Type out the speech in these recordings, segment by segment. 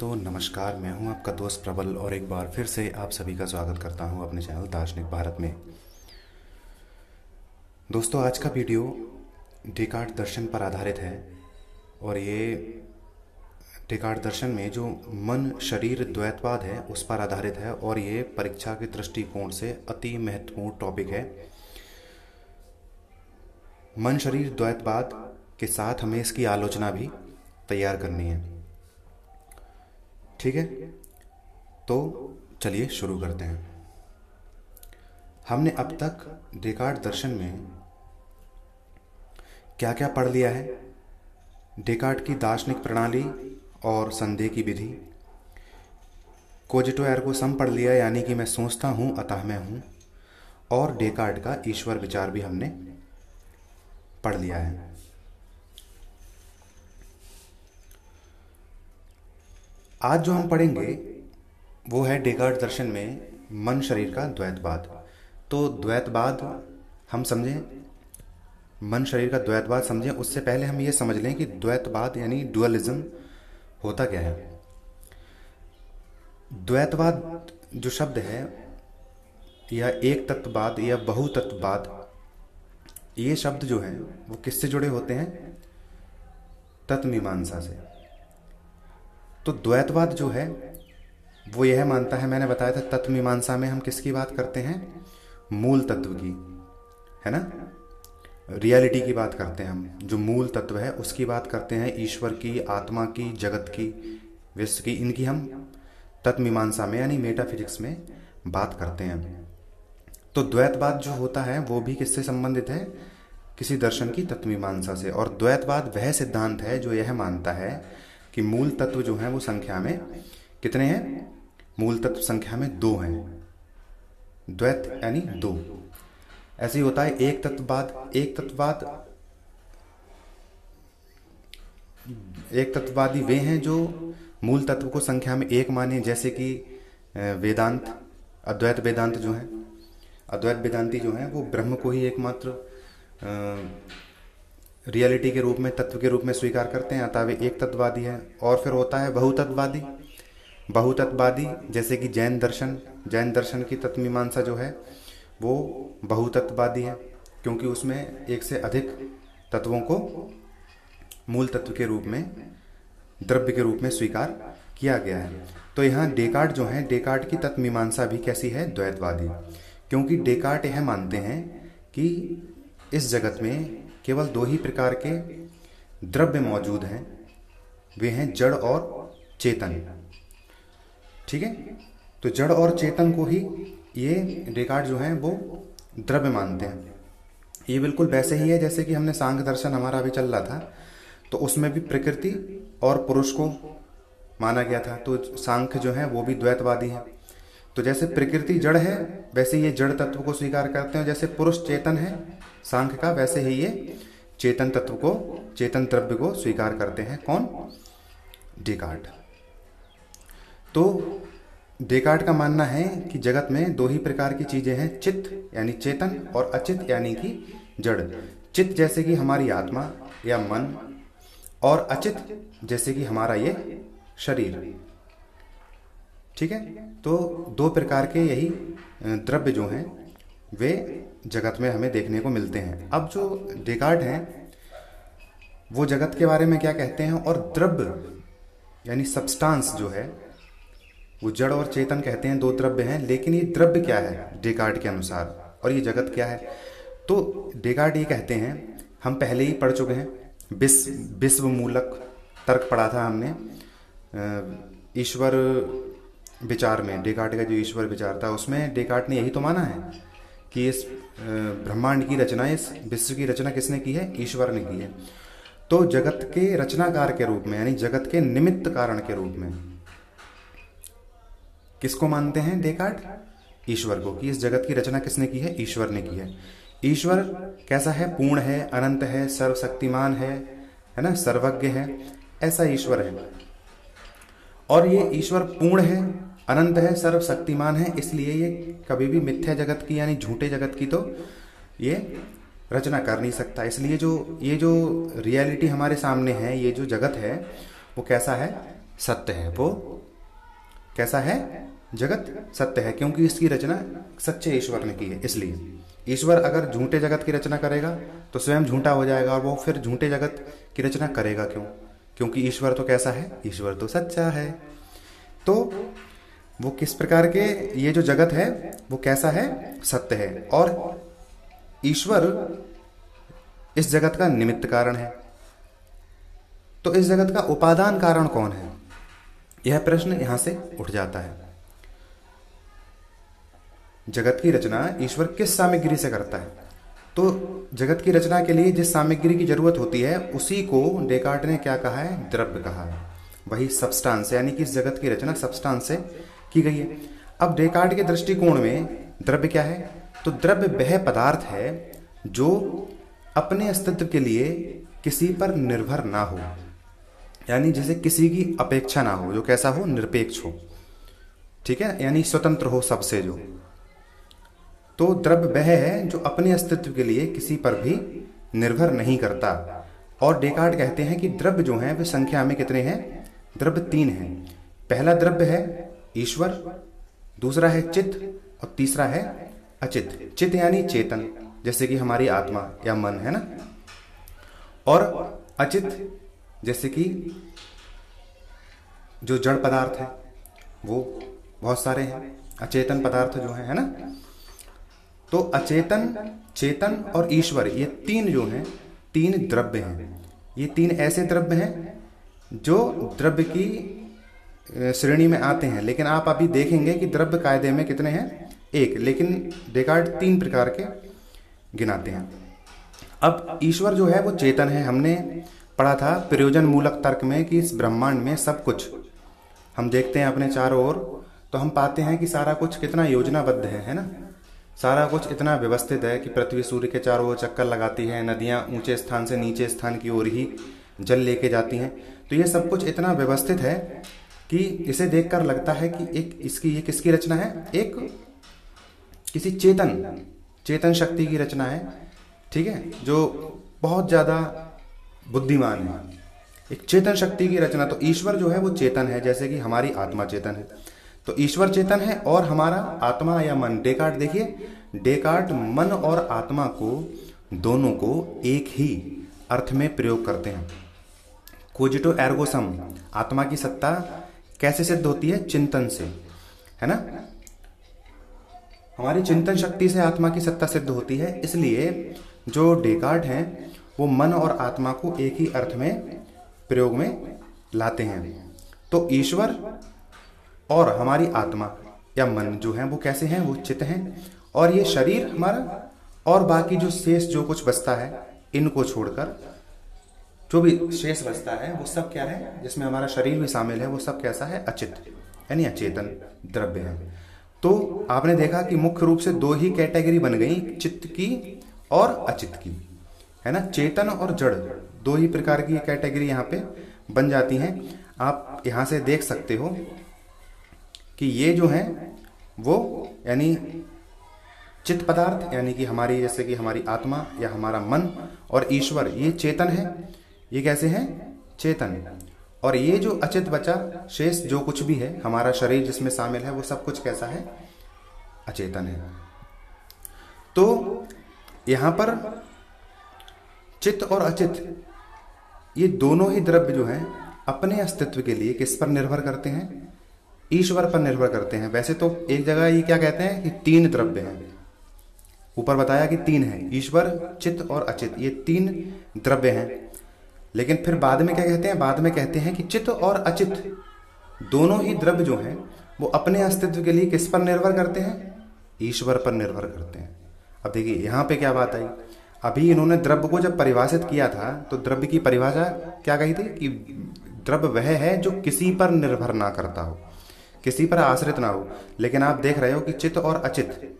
दोस्तों नमस्कार, मैं हूं आपका दोस्त प्रबल और एक बार फिर से आप सभी का स्वागत करता हूं अपने चैनल दार्शनिक भारत में। दोस्तों आज का वीडियो डेकार्ट दर्शन पर आधारित है और ये डेकार्ट दर्शन में जो मन शरीर द्वैतवाद है उस पर आधारित है और ये परीक्षा के दृष्टिकोण से अति महत्वपूर्ण टॉपिक है। मन शरीर द्वैतवाद के साथ हमें इसकी आलोचना भी तैयार करनी है, ठीक है? तो चलिए शुरू करते हैं। हमने अब तक डेकार्ट दर्शन में क्या क्या पढ़ लिया है? डेकार्ट की दार्शनिक प्रणाली और संदेह की विधि, कोजितो एर्गो सम पढ़ लिया, यानी कि मैं सोचता हूँ अतः मैं हूँ, और डेकार्ट का ईश्वर विचार भी हमने पढ़ लिया है। आज जो हम पढ़ेंगे वो है डेकार्ट दर्शन में मन शरीर का द्वैतवाद। तो द्वैतवाद हम समझें, मन शरीर का द्वैतवाद समझें, उससे पहले हम ये समझ लें कि द्वैतवाद यानी डुअलिज्म होता क्या है। द्वैतवाद जो शब्द है या एक तत्ववाद या बहुतत्ववाद, ये शब्द जो हैं वो किससे जुड़े होते हैं? तत्वमीमांसा से। तो द्वैतवाद जो है वो यह मानता है, मैंने बताया था तत्वमीमांसा में हम किसकी बात करते हैं? मूल तत्व की, है ना, रियलिटी की बात करते हैं हम, जो मूल तत्व है उसकी बात करते हैं, ईश्वर की, आत्मा की, जगत की, विश्व की, इनकी हम तत्वमीमांसा में यानी मेटाफिजिक्स में बात करते हैं। तो द्वैतवाद जो होता है वो भी किससे संबंधित है? किसी दर्शन की तत्वमीमांसा से। और द्वैतवाद वह सिद्धांत है जो यह मानता है कि मूल तत्व जो हैं वो संख्या में कितने हैं? मूल तत्व संख्या में 2 हैं, द्वैत यानी 2। ऐसे ही होता है एक तत्ववाद। एक तत्ववादी वे हैं जो मूल तत्व को संख्या में 1 माने, जैसे कि वेदांत, अद्वैत वेदांत जो हैं, अद्वैत वेदांती जो हैं वो ब्रह्म को ही एकमात्र रियलिटी के रूप में, तत्व के रूप में स्वीकार करते हैं, अतः वे एक तत्ववादी है। और फिर होता है बहुतत्ववादी। बहुतत्ववादी जैसे कि जैन दर्शन की तत्वमीमांसा जो है वो बहुतत्ववादी है, क्योंकि उसमें एक से अधिक तत्वों को मूल तत्व के रूप में, द्रव्य के रूप में स्वीकार किया गया है। तो यहाँ डेकार्ट जो है, डेकार्ट की तत्वमीमांसा भी कैसी है? द्वैतवादी, क्योंकि डेकार्ट यह मानते हैं कि इस जगत में केवल 2 ही प्रकार के द्रव्य मौजूद हैं, वे हैं जड़ और चेतन, ठीक है? तो जड़ और चेतन को ही ये डेकार्ट जो हैं वो द्रव्य मानते हैं। ये बिल्कुल वैसे ही है जैसे कि हमने सांख्य दर्शन हमारा भी चल रहा था, तो उसमें भी प्रकृति और पुरुष को माना गया था, तो सांख्य जो हैं वो भी द्वैतवादी हैं। तो जैसे प्रकृति जड़ है वैसे ये जड़ तत्व को स्वीकार करते हैं, जैसे पुरुष चेतन है सांख्य का, वैसे ही ये चेतन तत्व को, चेतन द्रव्य को स्वीकार करते हैं। कौन? डेकार्ट। तो डेकार्ट का मानना है कि जगत में 2 ही प्रकार की चीजें हैं, चित्त यानी चेतन और अचित यानी कि जड़। चित्त जैसे कि हमारी आत्मा या मन, और अचित जैसे कि हमारा ये शरीर, ठीक है? तो 2 प्रकार के यही द्रव्य जो हैं वे जगत में हमें देखने को मिलते हैं। अब जो डेकार्ट हैं वो जगत के बारे में क्या कहते हैं? और द्रव्य यानी सब्सटेंस जो है वो जड़ और चेतन कहते हैं, 2 द्रव्य हैं, लेकिन ये द्रव्य क्या है डेकार्ट के अनुसार और ये जगत क्या है? तो डेकार्ट ये कहते हैं, हम पहले ही पढ़ चुके हैं विश्वमूलक तर्क पढ़ा था हमने ईश्वर विचार में, डेकार्ट का जो ईश्वर विचार था उसमें डेकार्ट ने यही तो माना है कि इस ब्रह्मांड की रचना, इस विश्व की रचना किसने की है? ईश्वर ने की है। तो जगत के रचनाकार के रूप में यानी जगत के निमित्त कारण के रूप में किसको मानते हैं डेकार्ट? ईश्वर को, कि इस जगत की रचना किसने की है? ईश्वर ने की है। ईश्वर कैसा है? पूर्ण है, अनंत है, सर्वशक्तिमान है ना, सर्वज्ञ है, ऐसा ईश्वर है। और ये ईश्वर पूर्ण है, अनंत है, सर्वशक्तिमान है, इसलिए ये कभी भी मिथ्या जगत की यानी झूठे जगत की तो ये रचना कर नहीं सकता। इसलिए जो ये जो रियलिटी हमारे सामने है, ये जो जगत है वो कैसा है? सत्य है, वो कैसा है, जगत सत्य है, क्योंकि इसकी रचना सच्चे ईश्वर ने की है। इसलिए ईश्वर अगर झूठे जगत की रचना करेगा तो स्वयं झूठा हो जाएगा, और वो फिर झूठे जगत की रचना करेगा क्यों, क्योंकि ईश्वर तो कैसा है, ईश्वर तो सच्चा है। तो वो किस प्रकार के, ये जो जगत है वो कैसा है, सत्य है, और ईश्वर इस जगत का निमित्त कारण है। तो इस जगत का उपादान कारण कौन है, यह प्रश्न यहां से उठ जाता है। जगत की रचना ईश्वर किस सामग्री से करता है, तो जगत की रचना के लिए जिस सामग्री की जरूरत होती है उसी को डेकार्ट ने क्या कहा है, द्रव्य कहा है, वही सब्सटेंस, यानी कि इस जगत की रचना सब्सटेंस से की गई है। अब डेकार्ट के दृष्टिकोण में द्रव्य क्या है, तो द्रव्य वह पदार्थ है जो अपने अस्तित्व के लिए किसी पर निर्भर ना हो, यानी जैसे किसी की अपेक्षा ना हो, जो कैसा हो, निरपेक्ष हो, ठीक है, यानी स्वतंत्र हो सबसे। जो तो द्रव्य वह है जो अपने अस्तित्व के लिए किसी पर भी निर्भर नहीं करता, और डेकार्ट कहते हैं कि द्रव्य जो हैं वे संख्या में कितने हैं, द्रव्य तीन हैं। पहला द्रव्य है ईश्वर, दूसरा है चित्त, और तीसरा है अचित। चित्त यानी चेतन, जैसे कि हमारी आत्मा या मन है ना, और अचित जैसे कि जो जड़ पदार्थ है वो बहुत सारे हैं, अचेतन पदार्थ जो है ना। तो अचेतन, चेतन और ईश्वर, ये तीन जो हैं, तीन द्रव्य हैं। ये तीन ऐसे द्रव्य हैं जो द्रव्य की श्रेणी में आते हैं, लेकिन आप अभी देखेंगे कि द्रव्य कायदे में कितने हैं, एक, लेकिन डेकार्ट तीन प्रकार के गिनाते हैं। अब ईश्वर जो है वो चेतन है, हमने पढ़ा था प्रयोजन मूलक तर्क में कि इस ब्रह्मांड में सब कुछ हम देखते हैं अपने चारों ओर, तो हम पाते हैं कि सारा कुछ कितना योजनाबद्ध है ना, सारा कुछ इतना व्यवस्थित है कि पृथ्वी सूर्य के चारों ओर चक्कर लगाती है, नदियाँ ऊंचे स्थान से नीचे स्थान की ओर ही जल लेके जाती हैं। तो ये सब कुछ इतना व्यवस्थित है कि इसे देखकर लगता है कि एक इसकी, ये किसकी रचना है, एक किसी चेतन शक्ति की रचना है, ठीक है, जो बहुत ज़्यादा बुद्धिमान है, एक चेतन शक्ति की रचना। तो ईश्वर जो है वो चेतन है, जैसे कि हमारी आत्मा चेतन है, तो ईश्वर चेतन है और हमारा आत्मा या मन, डेकार्ट देखिए, डेकार्ट मन और आत्मा को, दोनों को एक ही अर्थ में प्रयोग करते हैं। कोजितो एर्गो सम, आत्मा की सत्ता कैसे सिद्ध होती है, चिंतन से, है ना, हमारी चिंतन शक्ति से आत्मा की सत्ता सिद्ध होती है। इसलिए जो डेकार्ट हैं वो मन और आत्मा को एक ही अर्थ में प्रयोग में लाते हैं। तो ईश्वर और हमारी आत्मा या मन जो है वो कैसे हैं, वो चित्त हैं, और ये शरीर हमारा और बाकी जो शेष जो कुछ बचता है, इनको छोड़कर जो भी शेष बचता है वो सब क्या है, जिसमें हमारा शरीर भी शामिल है, वो सब कैसा है, अचित यानी अचेतन द्रव्य है। तो आपने देखा कि मुख्य रूप से दो ही कैटेगरी बन गई, चित्त की और अचित की, है ना, चेतन और जड़, दो ही प्रकार की कैटेगरी यहाँ पे बन जाती हैं। आप यहाँ से देख सकते हो कि ये जो हैं वो यानी चित्त पदार्थ, यानी कि हमारी, जैसे कि हमारी आत्मा या हमारा मन, और ईश्वर ये चेतन है, ये कैसे हैं, चेतन, और ये जो अचित बचा शेष जो कुछ भी है, हमारा शरीर जिसमें शामिल है, वो सब कुछ कैसा है, अचेतन है। तो यहाँ पर चित्त और अचित ये दोनों ही द्रव्य जो हैं अपने अस्तित्व के लिए किस पर निर्भर करते हैं, ईश्वर पर निर्भर करते हैं। वैसे तो एक जगह ये क्या कहते हैं कि तीन द्रव्य हैं, ऊपर बताया कि तीन हैं, ईश्वर, चित्त और अचित, ये तीन द्रव्य हैं, लेकिन फिर बाद में क्या कहते हैं, बाद में कहते हैं कि चित्त और अचित दोनों ही द्रव्य जो हैं वो अपने अस्तित्व के लिए किस पर निर्भर करते हैं, ईश्वर पर निर्भर करते हैं। अब देखिए यहाँ पे क्या बात आई, अभी इन्होंने द्रव्य को जब परिभाषित किया था तो द्रव्य की परिभाषा क्या कही थी कि द्रव्य वह है जो किसी पर निर्भर ना करता हो, किसी पर आश्रित ना हो, लेकिन आप देख रहे हो कि चित्त और अचित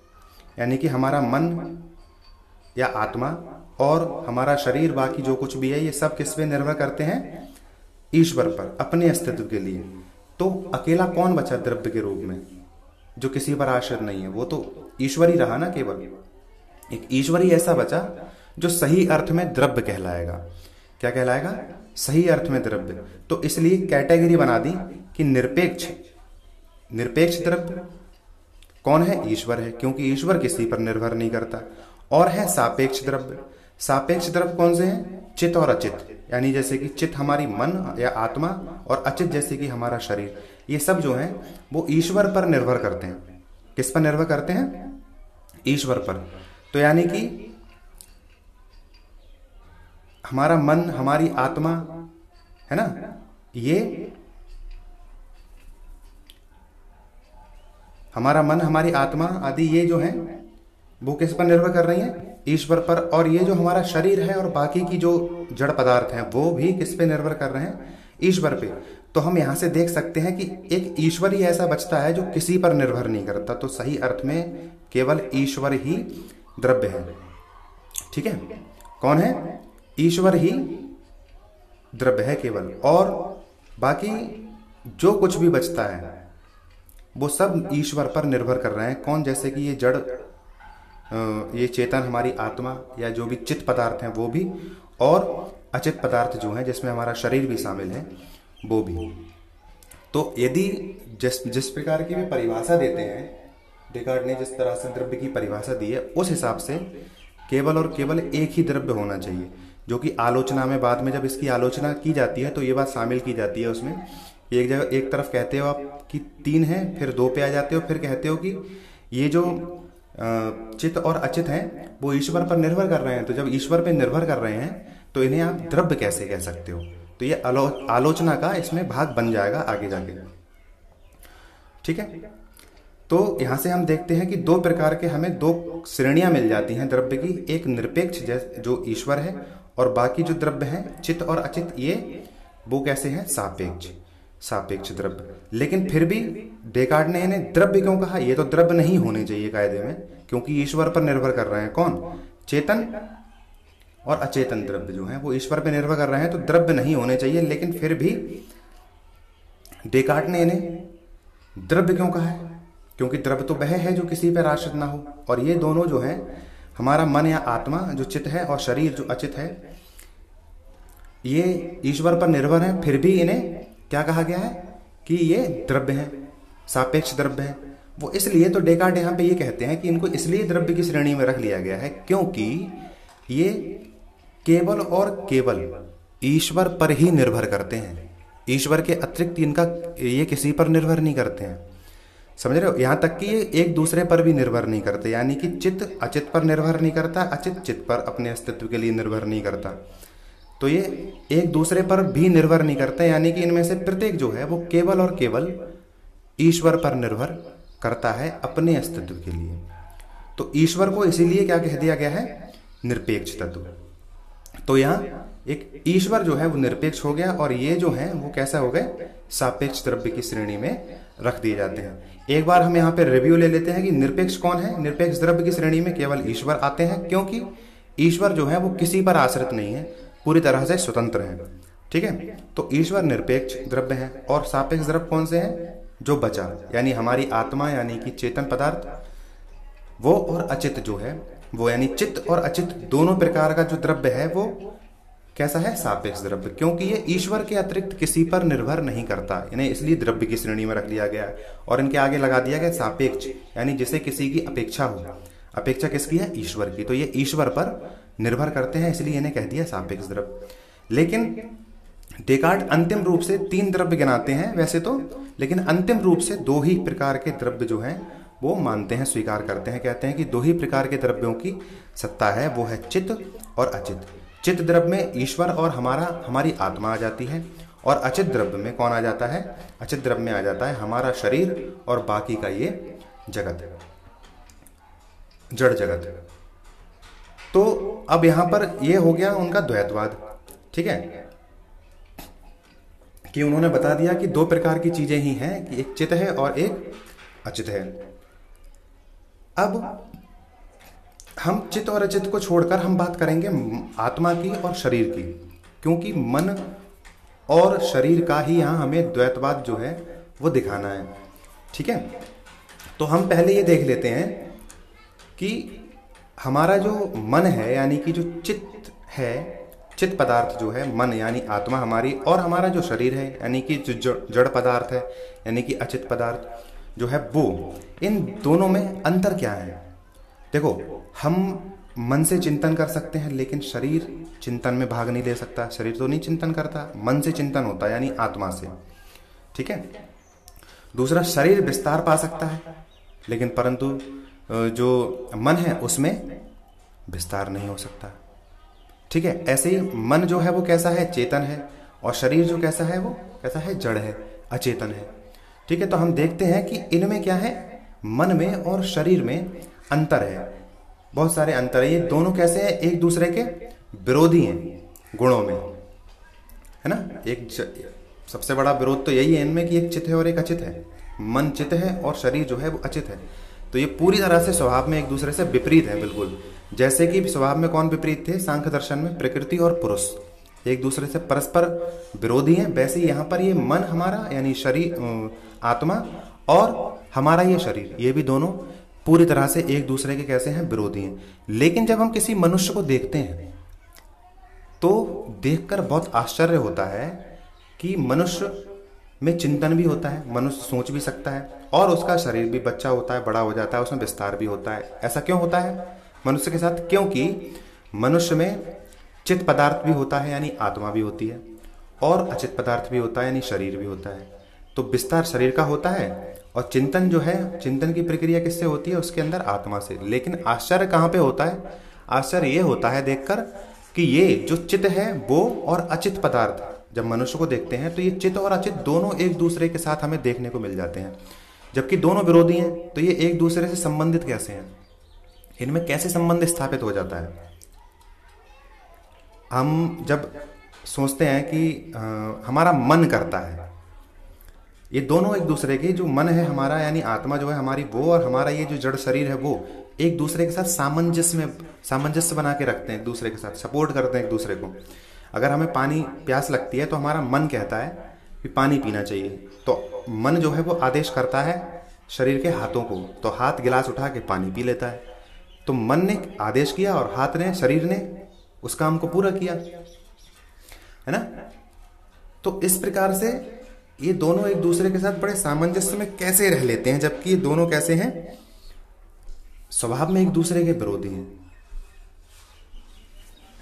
यानी कि हमारा मन या आत्मा और हमारा शरीर बाकी जो कुछ भी है, ये सब किस पे निर्भर करते हैं, ईश्वर पर, अपने अस्तित्व के लिए। तो अकेला कौन बचा द्रव्य के रूप में जो किसी पर आश्रित नहीं है, वो तो ईश्वर ही रहा ना, केवल एक ईश्वर ही ऐसा बचा जो सही अर्थ में द्रव्य कहलाएगा। क्या कहलाएगा, सही अर्थ में द्रव्य। तो इसलिए कैटेगरी बना दी कि निरपेक्ष, निरपेक्ष द्रव्य कौन है? ईश्वर है, क्योंकि ईश्वर किसी पर निर्भर नहीं करता। और है सापेक्ष द्रव्य। सापेक्ष द्रव्य कौन से हैं? चित और अचित, यानी जैसे कि चित हमारी मन या आत्मा और अचित जैसे कि हमारा शरीर, ये सब जो हैं वो ईश्वर पर निर्भर करते हैं। किस पर निर्भर करते हैं? ईश्वर पर। तो यानी कि हमारा मन, हमारी आत्मा है ना, ये हमारा मन, हमारी आत्मा आदि ये जो है वो किस पर निर्भर कर रही है? ईश्वर पर। और ये जो हमारा शरीर है और बाकी की जो जड़ पदार्थ हैं वो भी किस पे निर्भर कर रहे हैं? ईश्वर पे। तो हम यहाँ से देख सकते हैं कि एक ईश्वर ही ऐसा बचता है जो किसी पर निर्भर नहीं करता। तो सही अर्थ में केवल ईश्वर ही द्रव्य है। ठीक है, कौन है? ईश्वर ही द्रव्य है केवल, और बाकी जो कुछ भी बचता है वो सब ईश्वर पर निर्भर कर रहे हैं। कौन? जैसे कि ये जड़, ये चेतन, हमारी आत्मा या जो भी चित पदार्थ हैं वो भी, और अचित पदार्थ जो हैं जिसमें हमारा शरीर भी शामिल है वो भी। तो यदि जिस प्रकार की भी परिभाषा देते हैं, डेकार्ट ने जिस तरह से द्रव्य की परिभाषा दी है उस हिसाब से केवल और केवल एक ही द्रव्य होना चाहिए, जो कि आलोचना में बाद में जब इसकी आलोचना की जाती है तो ये बात शामिल की जाती है उसमें। एक जगह एक तरफ कहते हो आप कि तीन है, फिर दो पे आ जाते हो, फिर कहते हो कि ये जो चित और अचित हैं वो ईश्वर पर निर्भर कर रहे हैं। तो जब ईश्वर पर निर्भर कर रहे हैं तो इन्हें आप द्रव्य कैसे कह सकते हो? तो ये आलोचना का इसमें भाग बन जाएगा आगे जाके। ठीक है, तो यहाँ से हम देखते हैं कि दो प्रकार के हमें दो श्रेणियाँ मिल जाती हैं द्रव्य की, एक निरपेक्ष जो ईश्वर है, और बाकी जो द्रव्य हैं चित और अचित ये वो कैसे हैं? सापेक्ष, सापेक्ष द्रव्य। लेकिन फिर भी डेकार्ट ने इन्हें द्रव्य क्यों कहा? ये तो द्रव्य नहीं होने चाहिए कायदे में, क्योंकि ईश्वर पर निर्भर कर रहे हैं। कौन? चेतन और अचेतन द्रव्य जो हैं वो ईश्वर पर निर्भर कर रहे हैं, तो द्रव्य नहीं होने चाहिए। लेकिन फिर भी डेकार्ट ने इन्हें द्रव्य क्यों कहा है? क्योंकि द्रव्य तो वह है जो किसी पर आश्रित ना हो, और ये दोनों जो हैं हमारा मन या आत्मा जो चित है और शरीर जो अचित है ये ईश्वर पर निर्भर है। फिर भी इन्हें क्या कहा गया है कि ये द्रव्य हैं, सापेक्ष द्रव्य हैं वो। इसलिए तो डेकार्ट यहाँ पे ये कहते हैं कि इनको इसलिए द्रव्य की श्रेणी में रख लिया गया है क्योंकि ये केवल और केवल ईश्वर पर ही निर्भर करते हैं। ईश्वर के अतिरिक्त इनका ये किसी पर निर्भर नहीं करते हैं, समझ रहे हो? यहाँ तक कि ये एक दूसरे पर भी निर्भर नहीं करते, यानी कि चित अचित पर निर्भर नहीं करता, अचित चित पर अपने अस्तित्व के लिए निर्भर नहीं करता। तो ये एक दूसरे पर भी निर्भर नहीं करते, यानी कि इनमें से प्रत्येक जो है वो केवल और केवल ईश्वर पर निर्भर करता है अपने अस्तित्व के लिए। तो ईश्वर को इसीलिए क्या कह दिया गया है? निरपेक्ष तत्व। तो यहाँ एक ईश्वर जो है वो निरपेक्ष हो गया, और ये जो है वो कैसा हो गए? सापेक्ष द्रव्य की श्रेणी में रख दिए जाते हैं। एक बार हम यहाँ पे रिव्यू ले लेते हैं कि निरपेक्ष कौन है? निरपेक्ष द्रव्य की श्रेणी में केवल ईश्वर आते हैं, क्योंकि ईश्वर जो है वो किसी पर आश्रित नहीं है, पूरी तरह से स्वतंत्र है। ठीक है, तो ईश्वर निरपेक्ष द्रव्य है। और सापेक्ष द्रव्य कौन से हैं? जो बचा, यानी हमारी आत्मा यानी कि चेतन पदार्थ वो, और अचित जो है वो, यानी चित्त और अचित दोनों प्रकार का जो द्रव्य है वो कैसा है? सापेक्ष द्रव्य, क्योंकि ये ईश्वर के अतिरिक्त किसी पर निर्भर नहीं करता। इन्हें इसलिए द्रव्य की श्रेणी में रख लिया गया है, और इनके आगे लगा दिया गया सापेक्ष, यानी जिसे किसी की अपेक्षा हो। अपेक्षा किसकी है? ईश्वर की। तो ये ईश्वर पर निर्भर करते हैं, इसलिए इन्हें कह दिया सापेक्ष द्रव्य। लेकिन डेकार्ट अंतिम रूप से तीन द्रव्य गिनाते हैं वैसे तो, लेकिन अंतिम रूप से दो ही प्रकार के द्रव्य जो हैं वो मानते हैं, स्वीकार करते हैं। कहते हैं कि दो ही प्रकार के द्रव्यों की सत्ता है, वो है चित्त और अचित। चित्त द्रव्य में ईश्वर और हमारी आत्मा आ जाती है, और अचित द्रव्य में कौन आ जाता है? अचित द्रव्य में आ जाता है हमारा शरीर और बाकी का ये जगत, जड़ जगत। तो अब यहाँ पर ये हो गया उनका द्वैतवाद। ठीक है, कि उन्होंने बता दिया कि दो प्रकार की चीजें ही हैं, कि एक चित्त है और एक अचित है। अब हम चित्त और अचित को छोड़कर हम बात करेंगे आत्मा की और शरीर की, क्योंकि मन और शरीर का ही यहाँ हमें द्वैतवाद जो है वो दिखाना है। ठीक है, तो हम पहले ये देख लेते हैं कि हमारा जो मन है यानी कि जो चित्त है चित्त पदार्थ जो है मन यानी आत्मा हमारी और हमारा जो शरीर है यानी कि जो जड़ पदार्थ है यानी कि अचित पदार्थ जो है वो, इन दोनों में अंतर क्या है? देखो, हम मन से चिंतन कर सकते हैं लेकिन शरीर चिंतन में भाग नहीं ले सकता। शरीर तो नहीं चिंतन करता, मन से चिंतन होता है यानी आत्मा से। ठीक है। दूसरा, शरीर विस्तार पा सकता है लेकिन परंतु जो मन है उसमें विस्तार नहीं हो सकता। ठीक है। ऐसे ही मन जो है वो कैसा है? चेतन है। और शरीर जो कैसा है वो कैसा है? जड़ है, अचेतन है। ठीक है। तो हम देखते हैं कि इनमें क्या है, मन में और शरीर में अंतर है, बहुत सारे अंतर है। ये दोनों कैसे हैं? एक दूसरे के विरोधी हैं गुणों में, है ना। एक सबसे बड़ा विरोध तो यही है इनमें कि एक चित है और एक अचित है। मन चित है और शरीर जो है वो अचित है। तो ये पूरी तरह से स्वभाव में एक दूसरे से विपरीत है, बिल्कुल। जैसे कि स्वभाव में कौन विपरीत थे? सांख्य दर्शन में प्रकृति और पुरुष एक दूसरे से परस्पर विरोधी हैं। वैसे यहाँ पर ये मन हमारा यानी शरीर आत्मा और हमारा ये शरीर, ये भी दोनों पूरी तरह से एक दूसरे के कैसे हैं? विरोधी हैं। लेकिन जब हम किसी मनुष्य को देखते हैं तो देखकर बहुत आश्चर्य होता है कि मनुष्य में चिंतन भी होता है, मनुष्य सोच भी सकता है और उसका शरीर भी बच्चा होता है, बड़ा हो जाता है, उसमें विस्तार भी होता है। ऐसा क्यों होता है मनुष्य के साथ? क्योंकि मनुष्य में चित पदार्थ भी होता है यानी आत्मा भी होती है और अचित पदार्थ भी होता है यानी शरीर भी होता है। तो विस्तार शरीर का होता है और चिंतन जो है, चिंतन की प्रक्रिया किससे होती है? उसके अंदर आत्मा से। लेकिन आश्चर्य कहाँ पे होता है? आश्चर्य ये होता है देखकर कि ये जो चित है वो और अचित पदार्थ, जब मनुष्य को देखते हैं तो ये चित और अचित दोनों एक दूसरे के साथ हमें देखने को मिल जाते हैं। जबकि दोनों विरोधी हैं तो ये एक दूसरे से संबंधित कैसे हैं? इनमें कैसे संबंध स्थापित हो जाता है? हम जब सोचते हैं कि हमारा मन करता है, ये दोनों एक दूसरे के, जो मन है हमारा यानी आत्मा जो है हमारी वो और हमारा ये जो जड़ शरीर है वो, एक दूसरे के साथ सामंजस्य बना के रखते हैं, एक दूसरे के साथ सपोर्ट करते हैं एक दूसरे को। अगर हमें पानी प्यास लगती है तो हमारा मन कहता है कि पानी पीना चाहिए, तो मन जो है वो आदेश करता है शरीर के हाथों को, तो हाथ गिलास उठा के पानी पी लेता है। तो मन ने आदेश किया और हाथ ने, शरीर ने उस काम को पूरा किया, है ना। तो इस प्रकार से ये दोनों एक दूसरे के साथ बड़े सामंजस्य में कैसे रह लेते हैं, जबकि ये दोनों कैसे हैं? स्वभाव में एक दूसरे के विरोधी हैं,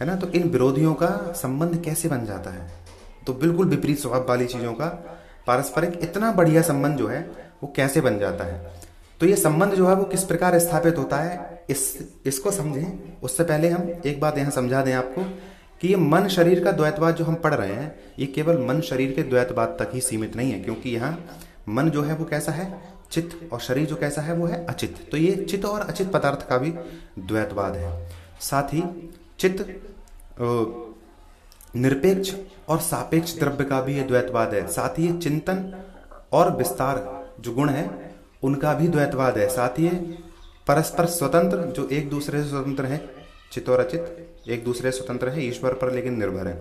है ना। तो इन विरोधियों का संबंध कैसे बन जाता है? तो बिल्कुल विपरीत स्वभाव वाली चीज़ों का पारस्परिक इतना बढ़िया संबंध जो है वो कैसे बन जाता है? तो ये संबंध जो है वो किस प्रकार स्थापित होता है, इसको समझें। उससे पहले हम एक बात यहाँ समझा दें आपको कि ये मन शरीर का द्वैतवाद जो हम पढ़ रहे हैं, ये केवल मन शरीर के द्वैतवाद तक ही सीमित नहीं है, क्योंकि यहाँ मन जो है वो कैसा है? चित, और शरीर जो कैसा है वो है अचित। तो ये चित और अचित पदार्थ का भी द्वैतवाद है। साथ ही चित निरपेक्ष और सापेक्ष द्रव्य का भी ये द्वैतवाद है। साथ ही ये चिंतन और विस्तार जो गुण है उनका भी द्वैतवाद है। साथ ही ये परस्पर स्वतंत्र, जो एक दूसरे से स्वतंत्र है, चित और अचित एक दूसरे स्वतंत्र है, ईश्वर पर लेकिन निर्भर है।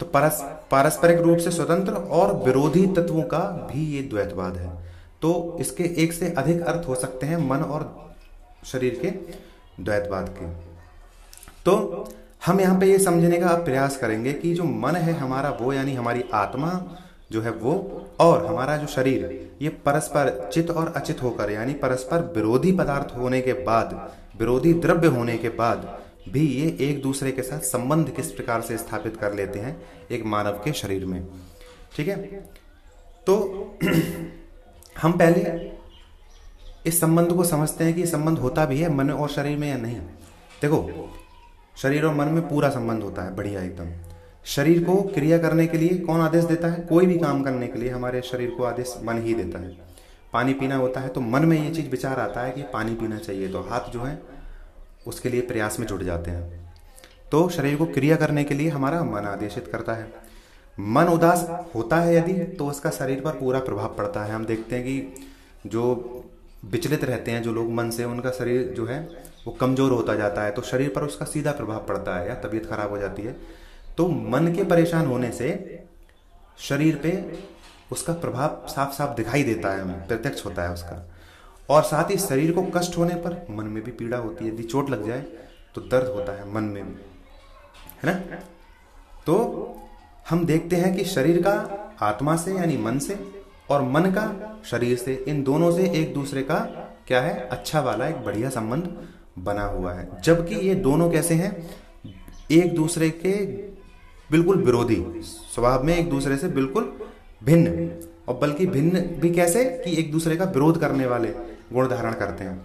तो पारस्परिक रूप से स्वतंत्र और विरोधी तत्वों का भी ये द्वैतवाद है। तो इसके एक से अधिक अर्थ हो सकते हैं मन और शरीर के द्वैतवाद के। तो हम यहाँ पे ये समझने का प्रयास करेंगे कि जो मन है हमारा वो यानी हमारी आत्मा जो है वो और हमारा जो शरीर, ये परस्पर चित और अचित होकर यानी परस्पर विरोधी पदार्थ होने के बाद, विरोधी द्रव्य होने के बाद भी ये एक दूसरे के साथ संबंध किस प्रकार से स्थापित कर लेते हैं एक मानव के शरीर में। ठीक है। तो हम पहले इस संबंध को समझते हैं कि संबंध होता भी है मन और शरीर में या नहीं। देखो, शरीर और मन में पूरा संबंध होता है, बढ़िया एकदम। शरीर को क्रिया करने के लिए कौन आदेश देता है? कोई भी काम करने के लिए हमारे शरीर को आदेश मन ही देता है। पानी पीना होता है तो मन में ये चीज़ विचार आता है कि पानी पीना चाहिए, तो हाथ जो है उसके लिए प्रयास में जुट जाते हैं। तो शरीर को क्रिया करने के लिए हमारा मन आदेशित करता है। मन उदास होता है यदि, तो उसका शरीर पर पूरा प्रभाव पड़ता है। हम देखते हैं कि जो विचलित रहते हैं जो लोग मन से, उनका शरीर जो है वो कमज़ोर होता जाता है, तो शरीर पर उसका सीधा प्रभाव पड़ता है या तबीयत खराब हो जाती है। तो मन के परेशान होने से शरीर पे उसका प्रभाव साफ साफ दिखाई देता है, हमें प्रत्यक्ष होता है उसका। और साथ ही शरीर को कष्ट होने पर मन में भी पीड़ा होती है, यदि चोट लग जाए तो दर्द होता है मन में भी। है ना। तो हम देखते हैं कि शरीर का आत्मा से यानी मन से और मन का शरीर से, इन दोनों से एक दूसरे का क्या है, अच्छा वाला एक बढ़िया संबंध बना हुआ है। जबकि ये दोनों कैसे हैं, एक दूसरे के बिल्कुल विरोधी, स्वभाव में एक दूसरे से बिल्कुल भिन्न, और बल्कि भिन्न भी कैसे कि एक दूसरे का विरोध करने वाले गुण धारण करते हैं।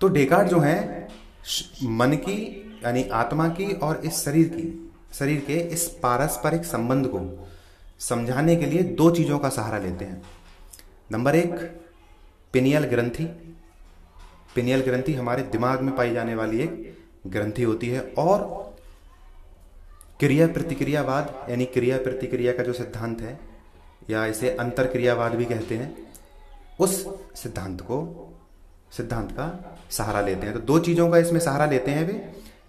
तो डेकार्ट जो है मन की यानी आत्मा की और इस शरीर की, शरीर के इस पारस्परिक संबंध को समझाने के लिए दो चीज़ों का सहारा लेते हैं। नंबर एक, पीनियल ग्रंथि। पीनियल ग्रंथि हमारे दिमाग में पाई जाने वाली एक ग्रंथि होती है, और क्रिया प्रतिक्रियावाद यानी क्रिया प्रतिक्रिया का जो सिद्धांत है, या इसे अंतर क्रियावाद भी कहते हैं, उस सिद्धांत का सहारा लेते हैं। तो दो चीज़ों का इसमें सहारा लेते हैं वे,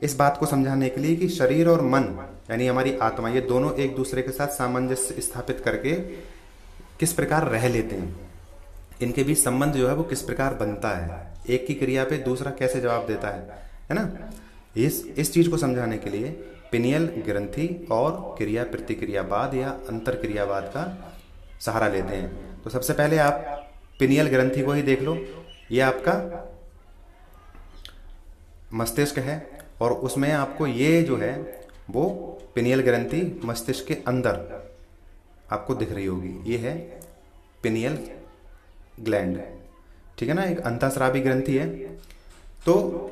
इस बात को समझाने के लिए कि शरीर और मन यानी हमारी आत्मा, ये दोनों एक दूसरे के साथ सामंजस्य स्थापित करके किस प्रकार रह लेते हैं, इनके बीच संबंध जो है वो किस प्रकार बनता है, एक की क्रिया पे दूसरा कैसे जवाब देता है ना। इस चीज़ को समझाने के लिए पीनियल ग्रंथि और क्रिया प्रतिक्रियावाद या अंतर क्रियावाद का सहारा लेते हैं। तो सबसे पहले आप पीनियल ग्रंथि को ही देख लो, ये आपका मस्तिष्क है, और उसमें आपको ये जो है वो पीनियल ग्रंथि मस्तिष्क के अंदर आपको दिख रही होगी, ये है पीनियल ग्लैंड, ठीक है ना, एक अंतःस्रावी ग्रंथि है। तो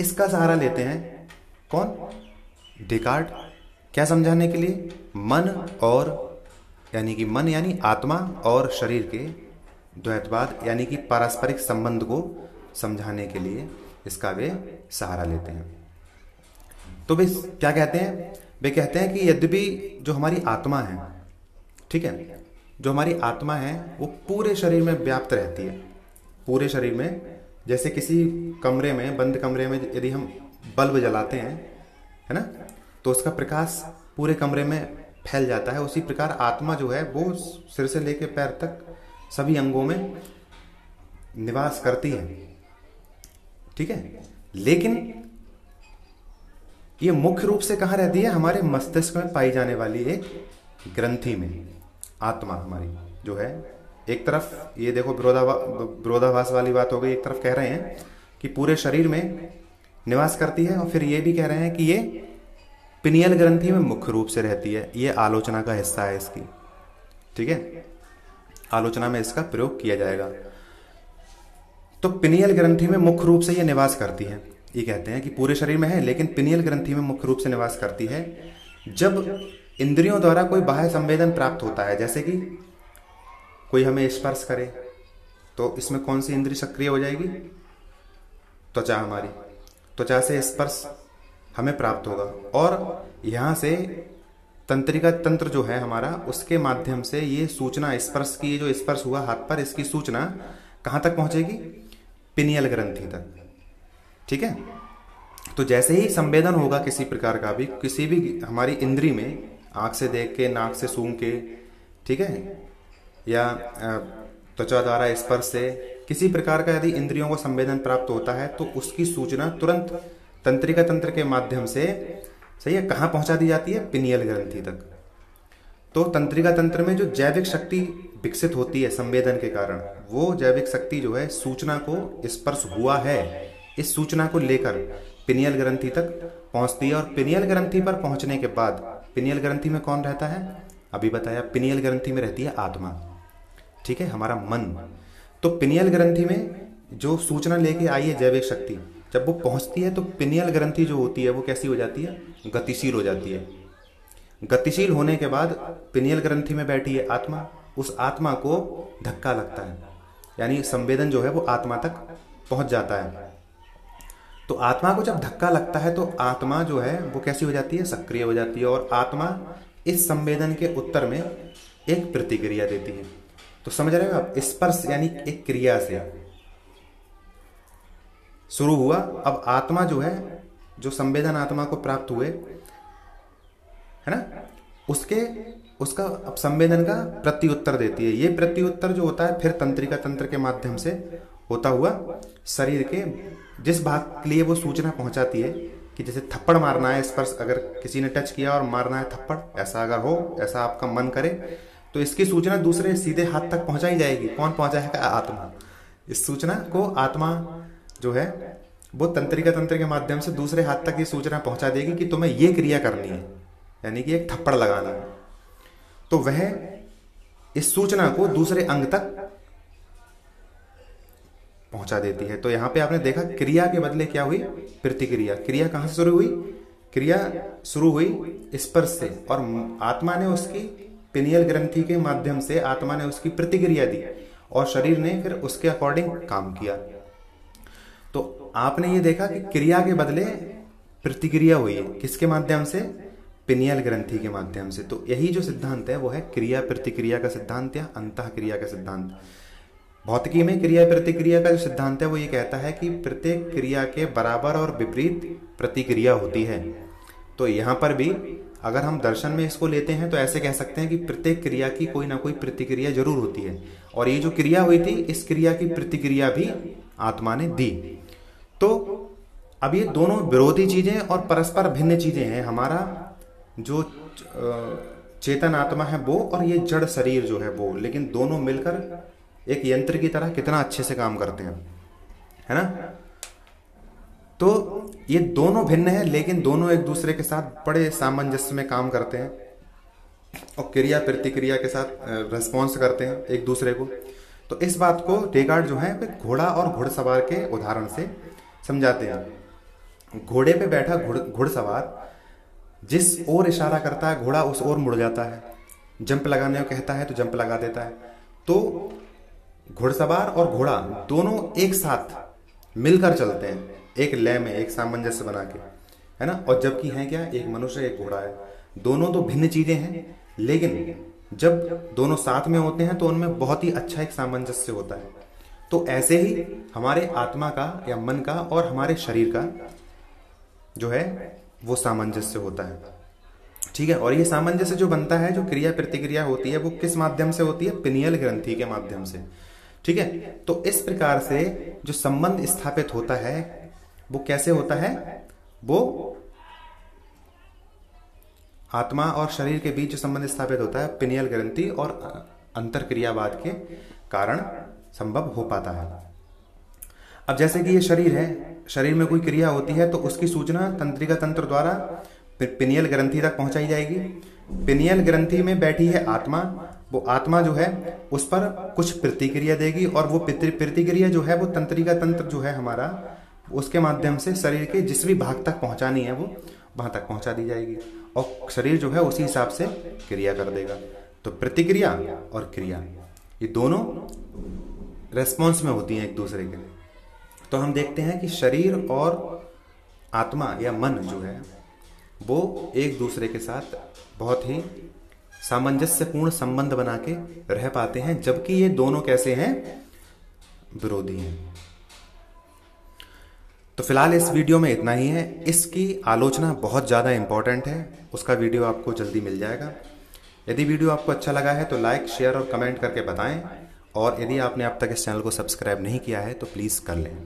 इसका सहारा लेते हैं कौन, डेकार्ट, क्या समझाने के लिए, मन और यानी कि मन यानी आत्मा और शरीर के द्वैतवाद यानी कि पारस्परिक संबंध को समझाने के लिए इसका वे सहारा लेते हैं। तो वे क्या कहते हैं, वे कहते हैं कि यद्यपि जो हमारी आत्मा है, ठीक है, जो हमारी आत्मा है वो पूरे शरीर में व्याप्त रहती है, पूरे शरीर में। जैसे किसी कमरे में, बंद कमरे में यदि हम बल्ब जलाते हैं, है ना, तो उसका प्रकाश पूरे कमरे में फैल जाता है, उसी प्रकार आत्मा जो है वो सिर से लेके पैर तक सभी अंगों में निवास करती है, ठीक है। लेकिन ये मुख्य रूप से कहाँ रहती है, हमारे मस्तिष्क में पाई जाने वाली एक ग्रंथि में। आत्मा हमारी जो है, एक तरफ ये देखो विरोधाभास वाली बात हो गई, एक तरफ कह रहे हैं कि पूरे शरीर में निवास करती है, और फिर ये भी कह रहे हैं कि ये पीनियल ग्रंथि में मुख्य रूप से रहती है, ये आलोचना का हिस्सा है इसकी, ठीक है, आलोचना में इसका प्रयोग किया जाएगा। तो पीनियल ग्रंथि में मुख्य रूप से ये निवास करती है, ये कहते हैं कि पूरे शरीर में है लेकिन पीनियल ग्रंथि में मुख्य रूप से निवास करती है। जब इंद्रियों द्वारा कोई बाह्य संवेदन प्राप्त होता है, जैसे कि कोई हमें स्पर्श करे, तो इसमें कौन सी इंद्रिय सक्रिय हो जाएगी, त्वचा हमारी, त्वचा से स्पर्श हमें प्राप्त होगा, और यहाँ से तंत्रिका तंत्र जो है हमारा, उसके माध्यम से ये सूचना, स्पर्श की, जो स्पर्श हुआ हाथ पर, इसकी सूचना कहाँ तक पहुँचेगी, पीनियल ग्रंथि तक, ठीक है। तो जैसे ही संवेदन होगा किसी प्रकार का भी, किसी भी हमारी इंद्री में, आँख से देख के, नाक से सूंघ के, ठीक है, या त्वचा द्वारा स्पर्श से, किसी प्रकार का यदि इंद्रियों को संवेदन प्राप्त होता है, तो उसकी सूचना तुरंत तंत्रिका तंत्र के माध्यम से, सही है, कहाँ पहुँचा दी जाती है, पीनियल ग्रंथि तक। तो तंत्रिका तंत्र में जो जैविक शक्ति विकसित होती है संवेदन के कारण, वो जैविक शक्ति जो है सूचना को, स्पर्श हुआ है इस सूचना को लेकर पीनियल ग्रंथि तक पहुंचती है, और पीनियल ग्रंथि पर पहुंचने के बाद, पीनियल ग्रंथि में कौन रहता है, अभी बताया, पीनियल ग्रंथि में रहती है आत्मा, ठीक है, हमारा मन। तो पीनियल ग्रंथि में जो सूचना लेके आई है जैविक शक्ति, जब वो पहुंचती है तो पीनियल ग्रंथि जो होती है वो कैसी हो जाती है, गतिशील हो जाती है। गतिशील होने के बाद पीनियल ग्रंथि में बैठी है आत्मा, उस आत्मा को धक्का लगता है, यानी संवेदन जो है वो आत्मा तक पहुँच जाता है। तो आत्मा को जब धक्का लगता है तो आत्मा जो है वो कैसी हो जाती है, सक्रिय हो जाती है, और आत्मा इस संवेदन के उत्तर में एक प्रतिक्रिया देती है। तो समझ रहे हो आप, स्पर्श यानी एक क्रिया से शुरू हुआ, अब आत्मा जो है, जो संवेदन आत्मा को प्राप्त हुए, है ना, उसका अब संवेदन का प्रत्युत्तर देती है। ये प्रत्युत्तर जो होता है फिर तंत्रिका तंत्र के माध्यम से होता हुआ शरीर के जिस भाग के लिए वो सूचना पहुंचाती है कि जैसे थप्पड़ मारना है, स्पर्श अगर किसी ने टच किया और मारना है थप्पड़, ऐसा अगर हो, ऐसा आपका मन करे तो इसकी सूचना दूसरे सीधे हाथ तक पहुंचाई जाएगी। कौन पहुंचाएगा? आत्मा। इस सूचना को आत्मा जो है वो तंत्रिका तंत्र के माध्यम से दूसरे हाथ तक ये सूचना पहुंचा देगी कि तुम्हें ये क्रिया करनी है, यानी कि एक थप्पड़ लगाना है। तो वह इस सूचना को दूसरे अंग तक पहुंचा देती है। तो यहाँ पे आपने देखा क्रिया के बदले क्या हुई? प्रतिक्रिया। क्रिया कहाँ से शुरू हुई? क्रिया शुरू हुई स्पर्श से, और आत्मा ने उसकी पीनियल ग्रंथि के माध्यम से आत्मा ने उसकी प्रतिक्रिया दी और शरीर ने फिर उसके अकॉर्डिंग काम किया। तो आपने ये देखा कि क्रिया के बदले प्रतिक्रिया हुई है, किसके माध्यम से? पीनियल ग्रंथि के माध्यम से। तो यही जो सिद्धांत है वो है क्रिया प्रतिक्रिया का सिद्धांत या अंतः क्रिया का सिद्धांत। भौतिकी में क्रिया प्रतिक्रिया का जो सिद्धांत है वो ये कहता है कि प्रत्येक क्रिया के बराबर और विपरीत प्रतिक्रिया होती है। तो यहाँ पर भी अगर हम दर्शन में इसको लेते हैं तो ऐसे कह सकते हैं कि प्रत्येक क्रिया की कोई ना कोई प्रतिक्रिया जरूर होती है, और ये जो क्रिया हुई थी इस क्रिया की प्रतिक्रिया भी आत्मा ने दी। तो अब ये दोनों विरोधी चीज़ें और परस्पर भिन्न चीज़ें हैं। हमारा जो चेतन आत्मा है वो, और ये जड़ शरीर जो है वो, लेकिन दोनों मिलकर एक यंत्र की तरह कितना अच्छे से काम करते हैं, है ना। तो ये दोनों भिन्न है लेकिन दोनों एक दूसरे के साथ बड़े सामंजस्य में काम करते हैं और क्रिया प्रतिक्रिया के साथ रिस्पॉन्स करते हैं एक दूसरे को। तो इस बात को डेकार्ट जो है घोड़ा और घुड़सवार के उदाहरण से समझाते हैं। घोड़े पे बैठा घुड़सवार जिस ओर इशारा करता है घोड़ा उस ओर मुड़ जाता है, जंप लगाने को कहता है तो जंप लगा देता है। तो घुड़सवार और घोड़ा दोनों एक साथ मिलकर चलते हैं, एक लय में, एक सामंजस्य बना के, है ना। और जबकि है क्या, एक मनुष्य एक घोड़ा है, दोनों तो भिन्न चीजें हैं लेकिन जब दोनों साथ में होते हैं तो उनमें बहुत ही अच्छा एक सामंजस्य होता है। तो ऐसे ही हमारे आत्मा का या मन का और हमारे शरीर का जो है वो सामंजस्य होता है, ठीक है। और ये सामंजस्य जो बनता है, जो क्रिया प्रतिक्रिया होती है वो किस माध्यम से होती है? पीनियल ग्रंथि के माध्यम से, ठीक है। तो इस प्रकार से जो संबंध स्थापित होता है वो कैसे होता है? वो आत्मा और शरीर के बीच जो संबंध स्थापित होता है पीनियल ग्रंथि और अंतरक्रियावाद के कारण संभव हो पाता है। अब जैसे कि ये शरीर है, शरीर में कोई क्रिया होती है तो उसकी सूचना तंत्रिका तंत्र द्वारा पीनियल ग्रंथि तक पहुंचाई जाएगी। पीनियल ग्रंथि में बैठी है आत्मा, वो आत्मा जो है उस पर कुछ प्रतिक्रिया देगी और वो प्रतिक्रिया जो है वो तंत्रिका तंत्र जो है हमारा उसके माध्यम से शरीर के जिस भी भाग तक पहुंचानी है वो वहां तक पहुंचा दी जाएगी और शरीर जो है उसी हिसाब से क्रिया कर देगा। तो प्रतिक्रिया और क्रिया ये दोनों रेस्पॉन्स में होती हैं एक दूसरे के। तो हम देखते हैं कि शरीर और आत्मा या मन जो है वो एक दूसरे के साथ बहुत ही सामंजस्यपूर्ण संबंध बना के रह पाते हैं, जबकि ये दोनों कैसे हैं? विरोधी हैं। तो फिलहाल इस वीडियो में इतना ही है। इसकी आलोचना बहुत ज़्यादा इम्पॉर्टेंट है, उसका वीडियो आपको जल्दी मिल जाएगा। यदि वीडियो आपको अच्छा लगा है तो लाइक, शेयर और कमेंट करके बताएं, और यदि आपने अब तक इस चैनल को सब्सक्राइब नहीं किया है तो प्लीज़ कर लें।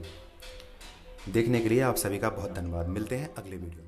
देखने के लिए आप सभी का बहुत धन्यवाद। मिलते हैं अगले वीडियो में।